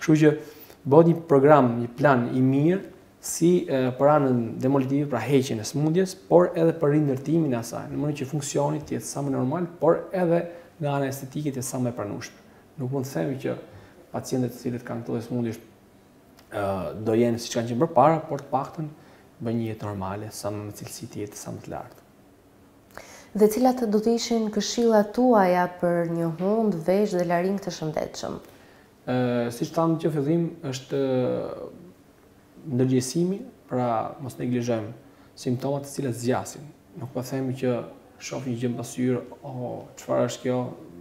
Kështu që bëhet një program, një plan I mirë si për anën demolitive, pra heqjen e smundjes, por edhe për rindërtimin e asaj, në mënyrë që funksioni të jetë sa më normal, por edhe nga ana estetike të jetë sa më e pranueshme. Nuk mund të themi që pacientët të cilët kanë këto smundje do jenë siç kanë qenë përpara, por të paktën bëjnë një jetë normale, sa më me cilësi të jetë sa më të lartë. Dhe cilat do të ishin këshillat tuaja për një hund, vezh dhe laring të shëndetshëm? Siç thamë në fillim, është ndërgjesimi, pra mos neglizhojmë simptomat të cilat zgjasin. Nuk po themi që shoh një gjë pas syre, oh, çfarë është kjo?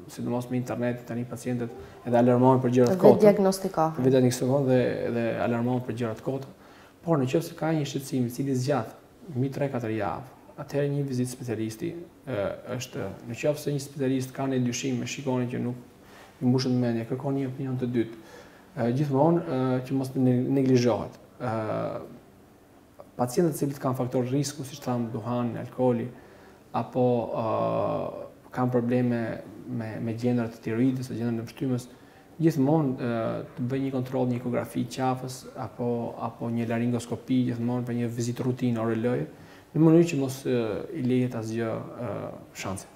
Sidomos me internet tani pacientët edhe alarmohen për gjëra të kota. Vetë diagnostikohen. Vetë diagnostikohen dhe alarmohen për gjëra të kota. Por nëse ka një shqetësim I cili zgjat mbi 3-4 javë, atëherë një vizitë specialisti është, nëse një specialist ka një dyshim, shikoni që nuk I mbushet mendja, kërkon një opinion të dytë. Gjithmonë që mos neglizhohet. Pacientët të cilët kanë faktorë risku, siç thamë duhani, alkooli, apo kanë probleme me gjendrat të tiroidës, gjendrat të mbështymës, gjithmonë të bëjnë një kontroll, një ekografi qafës apo një laringoskopi, gjithmonë për një vizitë rutinë oroloje, në mënyrë që mos I lejet asgjë shanse.